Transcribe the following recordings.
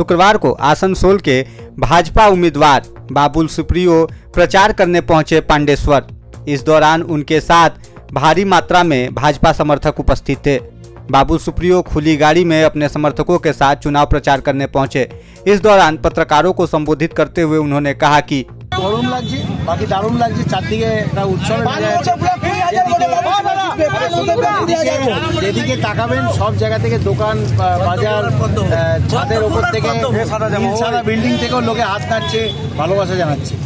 शुक्रवार को आसनसोल के भाजपा उम्मीदवार बाबुल सुप्रियो प्रचार करने पहुंचे पांडेश्वर। इस दौरान उनके साथ भारी मात्रा में भाजपा समर्थक उपस्थित थे। बाबुल सुप्रियो खुली गाड़ी में अपने समर्थकों के साथ चुनाव प्रचार करने पहुंचे। इस दौरान पत्रकारों को संबोधित करते हुए उन्होंने कहा कि सब जगह दोकान बाजार छात्र बिल्डिंग हाथ काटछे।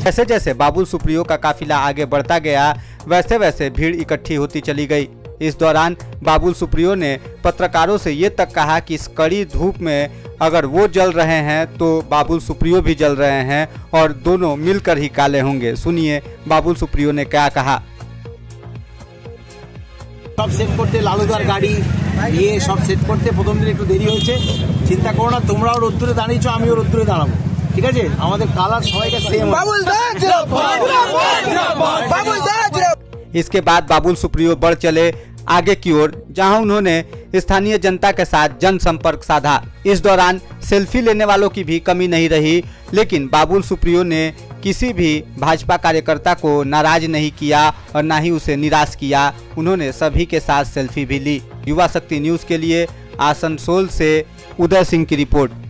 जैसे जैसे बाबुल सुप्रियो का काफिला आगे बढ़ता गया वैसे वैसे भीड़ इकट्ठी होती चली गयी। इस दौरान बाबुल सुप्रियो ने पत्रकारों से ये तक कहा कि इस कड़ी धूप में अगर वो जल रहे हैं तो बाबुल सुप्रियो भी जल रहे हैं और दोनों मिलकर ही काले होंगे। सुनिए बाबुल सुप्रियो ने क्या कहा। सब सेट करते लालूदार गाड़ी ये सब सेट करते प्रथम दिन एकटू देरी होयेछे। चिंता करो ना, तुम्हारा रौद्रे दाड़ियेछो आमिओ रौद्रे दाड़ाबो। ठीक है आमादेर कालार सबाइके सेम। इसके बाद बाबुल सुप्रियो बढ़ चले आगे की ओर, जहां उन्होंने स्थानीय जनता के साथ जनसंपर्क साधा। इस दौरान सेल्फी लेने वालों की भी कमी नहीं रही, लेकिन बाबुल सुप्रियो ने किसी भी भाजपा कार्यकर्ता को नाराज नहीं किया और ना ही उसे निराश किया। उन्होंने सभी के साथ सेल्फी भी ली। युवा शक्ति न्यूज के लिए आसनसोल से उदय सिंह की रिपोर्ट।